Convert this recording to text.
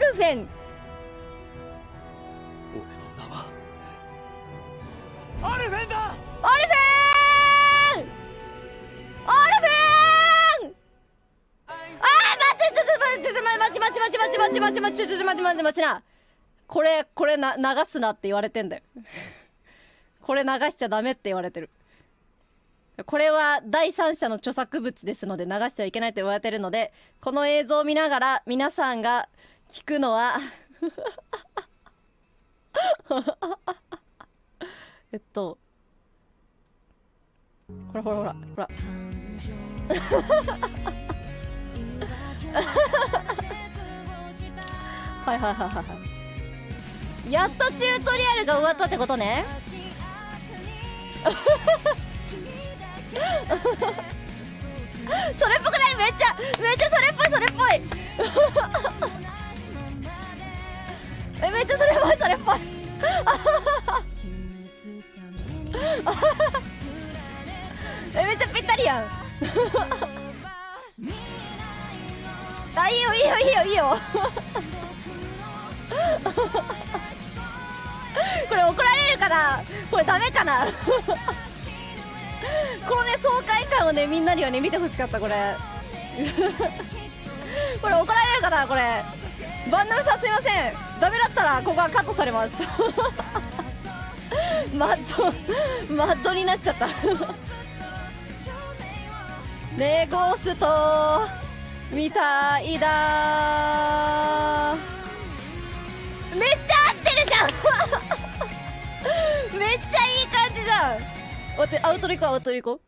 ルフェン。俺の名はアルフェンだ。アルフェン。あー、待って、ちょっと待ってな。これ流すなって言われてんだよ。これ流しちゃダメって言われてる。これは第三者の著作物ですので流しちゃいけないと言われてるので、この映像を見ながら皆さんが聞くのはほらはい、やっとチュートリアルが終わったってことね。それっぽくない？めっちゃそれっぽいめっちゃそれっぽいめっちゃぴったりやんあ、いいよこれ怒られるかな、これダメかなこのね、爽快感をね、みんなにはね、見てほしかった、これこれ怒られるかな、これ万能さんすいません、ダメだったらここはカットされますマットになっちゃったね、ゴーストみたいだー。めっちゃ合ってるじゃんめっちゃいい感じじゃん。待って、アウトロ行こう。